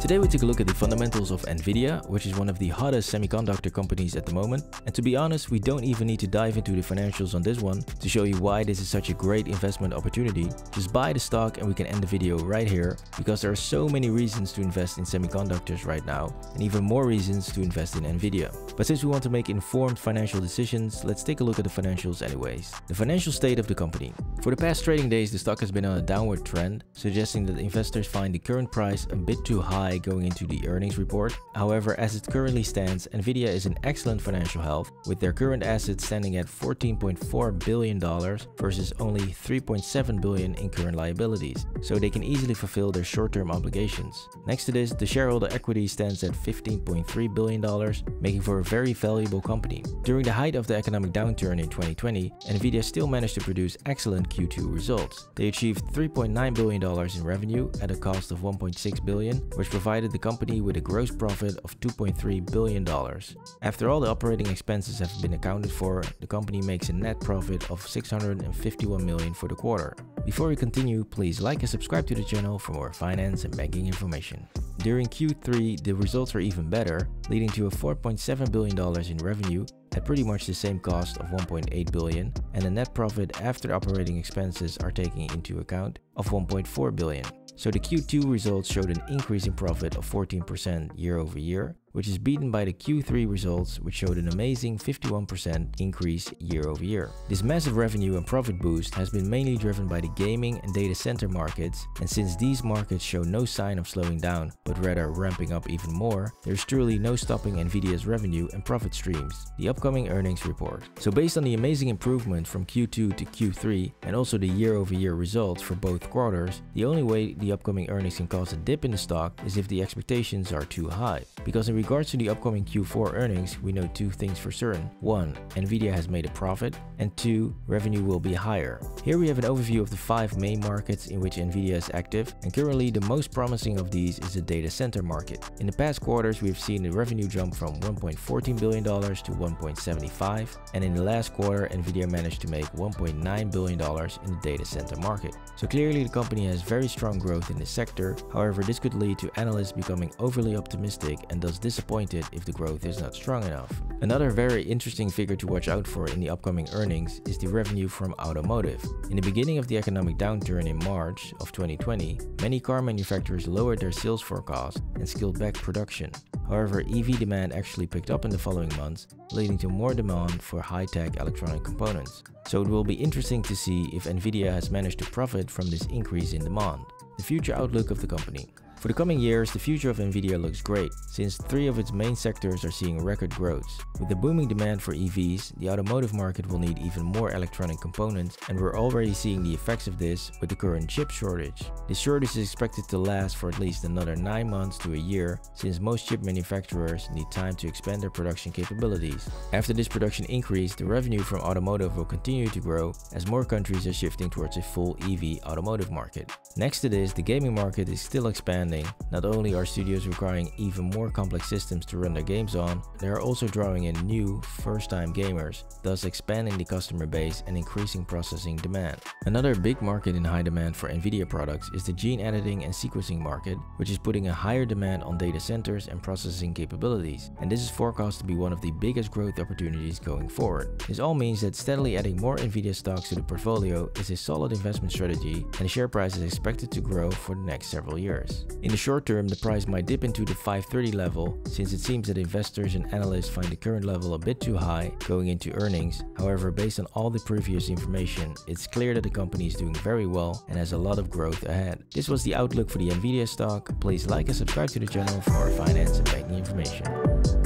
Today we take a look at the fundamentals of NVIDIA, which is one of the hottest semiconductor companies at the moment. And to be honest, we don't even need to dive into the financials on this one to show you why this is such a great investment opportunity. Just buy the stock and we can end the video right here, because there are so many reasons to invest in semiconductors right now, and even more reasons to invest in NVIDIA. But since we want to make informed financial decisions, let's take a look at the financials anyways. The financial state of the company. For the past trading days, the stock has been on a downward trend, suggesting that investors find the current price a bit too high going into the earnings report. However, as it currently stands, NVIDIA is in excellent financial health, with their current assets standing at $14.4 billion versus only $3.7 billion in current liabilities, so they can easily fulfill their short-term obligations. Next to this, the shareholder equity stands at $15.3 billion, making for a very valuable company. During the height of the economic downturn in 2020, NVIDIA still managed to produce excellent Q2 results. They achieved $3.9 billion in revenue at a cost of $1.6 billion, which provided the company with a gross profit of $2.3 billion. After all the operating expenses have been accounted for, the company makes a net profit of $651 million for the quarter. Before we continue, please like and subscribe to the channel for more finance and banking information. During Q3, the results were even better, leading to a $4.7 billion in revenue at pretty much the same cost of $1.8 billion, and a net profit after operating expenses are taken into account of $1.4 billion. So the Q2 results showed an increase in profit of 14% year over year, which is beaten by the Q3 results, which showed an amazing 51% increase year over year. This massive revenue and profit boost has been mainly driven by the gaming and data center markets, and since these markets show no sign of slowing down, but rather ramping up even more, there's truly no stopping NVIDIA's revenue and profit streams. The upcoming earnings report. So based on the amazing improvement from Q2 to Q3, and also the year over year results for both quarters, the only way the upcoming earnings can cause a dip in the stock is if the expectations are too high. Because in regards to the upcoming Q4 earnings, we know two things for certain. 1. NVIDIA has made a profit, and 2. Revenue will be higher. Here we have an overview of the 5 main markets in which NVIDIA is active, and currently the most promising of these is the data center market. In the past quarters, we have seen the revenue jump from $1.14 billion to $1.75, and in the last quarter, NVIDIA managed to make $1.9 billion in the data center market. So clearly the company has very strong growth in this sector. However, this could lead to analysts becoming overly optimistic and thus disappointed if the growth is not strong enough. Another very interesting figure to watch out for in the upcoming earnings is the revenue from automotive. In the beginning of the economic downturn in March of 2020, many car manufacturers lowered their sales forecast and scaled back production. However, EV demand actually picked up in the following months, leading to more demand for high-tech electronic components. So it will be interesting to see if NVIDIA has managed to profit from this increase in demand. The future outlook of the company. For the coming years, the future of NVIDIA looks great, since 3 of its main sectors are seeing record growths. With the booming demand for EVs, the automotive market will need even more electronic components, and we're already seeing the effects of this with the current chip shortage. This shortage is expected to last for at least another 9 months to a year, since most chip manufacturers need time to expand their production capabilities. After this production increase, the revenue from automotive will continue to grow, as more countries are shifting towards a full EV automotive market. Next to this, the gaming market is still expanding. Not only are studios requiring even more complex systems to run their games on, they are also drawing in new, first-time gamers, thus expanding the customer base and increasing processing demand. Another big market in high demand for NVIDIA products is the gene editing and sequencing market, which is putting a higher demand on data centers and processing capabilities, and this is forecast to be one of the biggest growth opportunities going forward. This all means that steadily adding more NVIDIA stocks to the portfolio is a solid investment strategy, and the share price is expected to grow for the next several years. In the short term, the price might dip into the 530 level, since it seems that investors and analysts find the current level a bit too high going into earnings. However, based on all the previous information, it's clear that the company is doing very well and has a lot of growth ahead. This was the outlook for the NVIDIA stock. Please like and subscribe to the channel for more finance and banking information.